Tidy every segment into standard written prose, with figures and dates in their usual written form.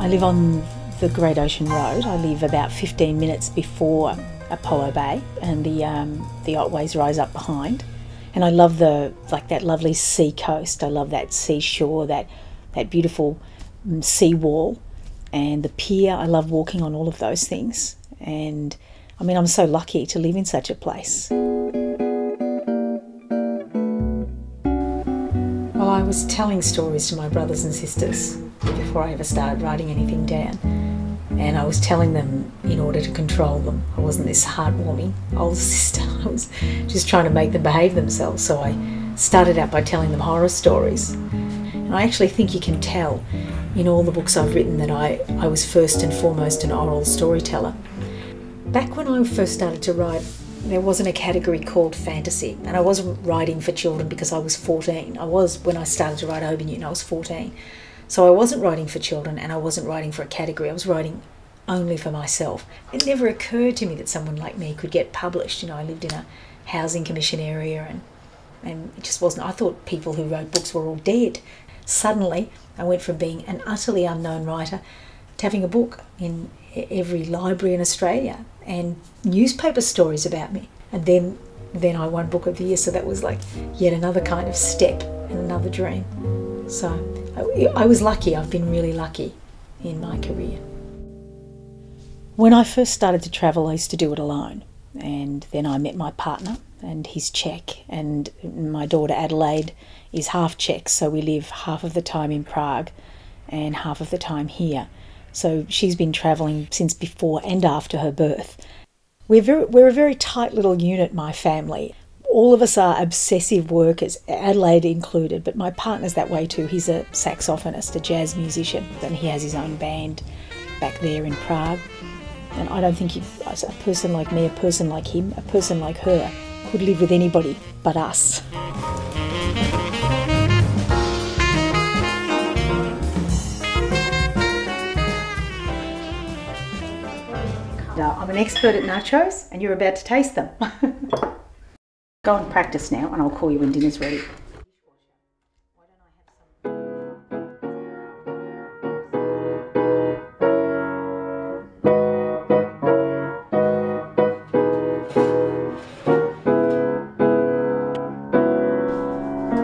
I live on the Great Ocean Road. I live about 15 minutes before Apollo Bay, and the Otways rise up behind. And I love that lovely sea coast. I love that seashore, that beautiful sea wall, and the pier. I love walking on all of those things. And I mean, I'm so lucky to live in such a place. Well, I was telling stories to my brothers and sisters before I ever started writing anything down. And I was telling them in order to control them. I wasn't this heartwarming older sister. I was just trying to make them behave themselves. So I started out by telling them horror stories. And I actually think you can tell in all the books I've written that I was first and foremost an oral storyteller. Back when I first started to write, there wasn't a category called fantasy. And I wasn't writing for children because I was 14. When I started to write Obernewtyn, I was 14. So I wasn't writing for children, and I wasn't writing for a category. I was writing only for myself. It never occurred to me that someone like me could get published. You know, I lived in a housing commission area, and it just wasn't. I thought people who wrote books were all dead. Suddenly, I went from being an utterly unknown writer to having a book in every library in Australia and newspaper stories about me. And then I won Book of the Year, so that was like yet another kind of step and another dream. So I was lucky. I've been really lucky in my career. When I first started to travel, I used to do it alone, and then I met my partner, and he's Czech, and my daughter Adelaide is half Czech, so we live half of the time in Prague and half of the time here. So she's been travelling since before and after her birth. We're a very tight little unit, my family. All of us are obsessive workers, Adelaide included, but my partner's that way too. He's a saxophonist, a jazz musician, and he has his own band back there in Prague. And I don't think a person like me, a person like him, a person like her could live with anybody but us. Now, I'm an expert at nachos, and you're about to taste them. Go and practice now, and I'll call you when dinner's ready.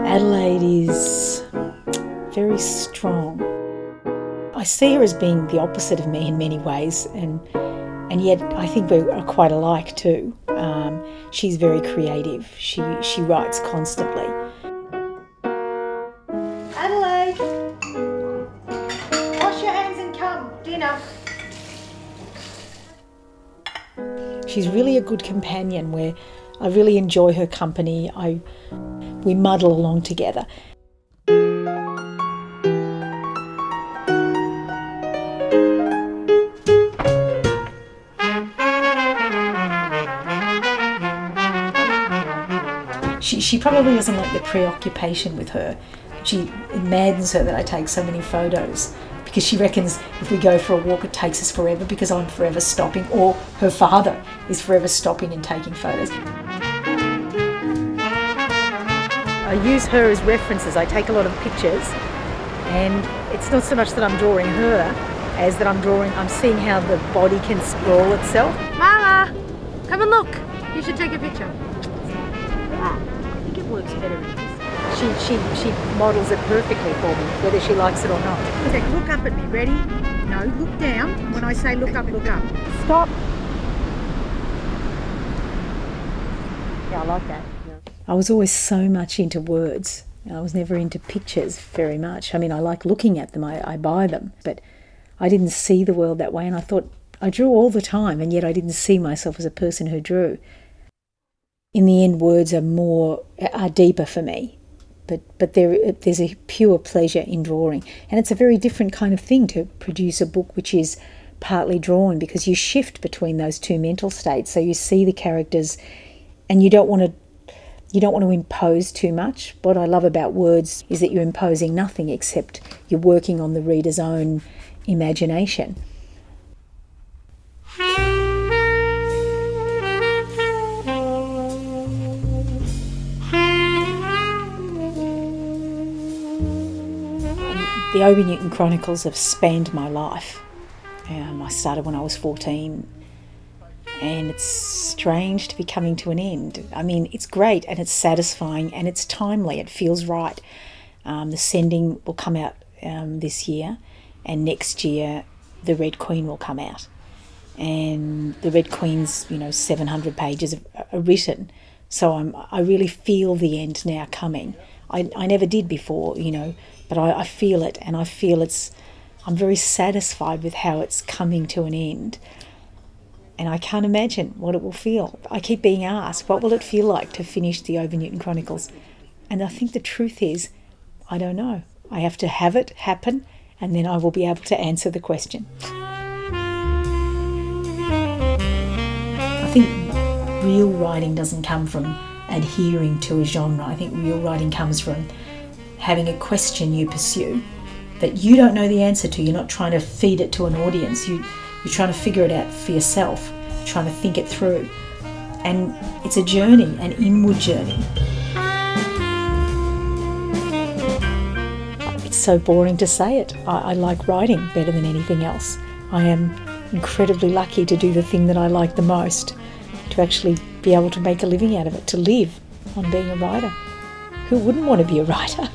Adelaide is very strong. I see her as being the opposite of me in many ways, and yet I think we're quite alike too. She's very creative. She writes constantly. Adelaide, wash your hands and come, dinner. She's really a good companion. Where I really enjoy her company. We muddle along together. She probably doesn't like the preoccupation with her. It maddens her that I take so many photos, because she reckons if we go for a walk it takes us forever because I'm forever stopping, or her father is forever stopping and taking photos. I use her as references. I take a lot of pictures, and it's not so much that I'm drawing her as that I'm seeing how the body can sprawl itself. Mama, come and look. You should take a picture. I think it works better. She models it perfectly for me, whether she likes it or not. Look up at me, ready? No, look down. And when I say look up, look up. Stop. Yeah, I like that. I was always so much into words. I was never into pictures very much. I mean, I like looking at them, I buy them, but I didn't see the world that way, and I thought I drew all the time, and yet I didn't see myself as a person who drew. In the end, words are deeper for me, but there's a pure pleasure in drawing, and it's a very different kind of thing to produce a book which is partly drawn, because you shift between those two mental states. So you see the characters, and you don't want to impose too much. What I love about words is that you're imposing nothing, except you're working on the reader's own imagination. The Obernewtyn Chronicles have spanned my life. I started when I was 14, and it's strange to be coming to an end. I mean, it's great and it's satisfying and it's timely. It feels right. The Sending will come out this year, and next year The Red Queen will come out. And The Red Queen's, 700 pages are written. So I really feel the end now coming. I never did before, but I feel it, and I feel I'm very satisfied with how it's coming to an end. And I can't imagine what it will feel. I keep being asked, what will it feel like to finish the Obernewtyn Chronicles? And I think the truth is, I don't know. I have to have it happen, and then I will be able to answer the question. I think real writing doesn't come from adhering to a genre. I think real writing comes from having a question you pursue that you don't know the answer to. You're not trying to feed it to an audience. You're trying to figure it out for yourself, trying to think it through. And it's a journey, an inward journey. It's so boring to say it. I like writing better than anything else. I am incredibly lucky to do the thing that I like the most, to actually be able to make a living out of it, to live on being a writer. Who wouldn't want to be a writer?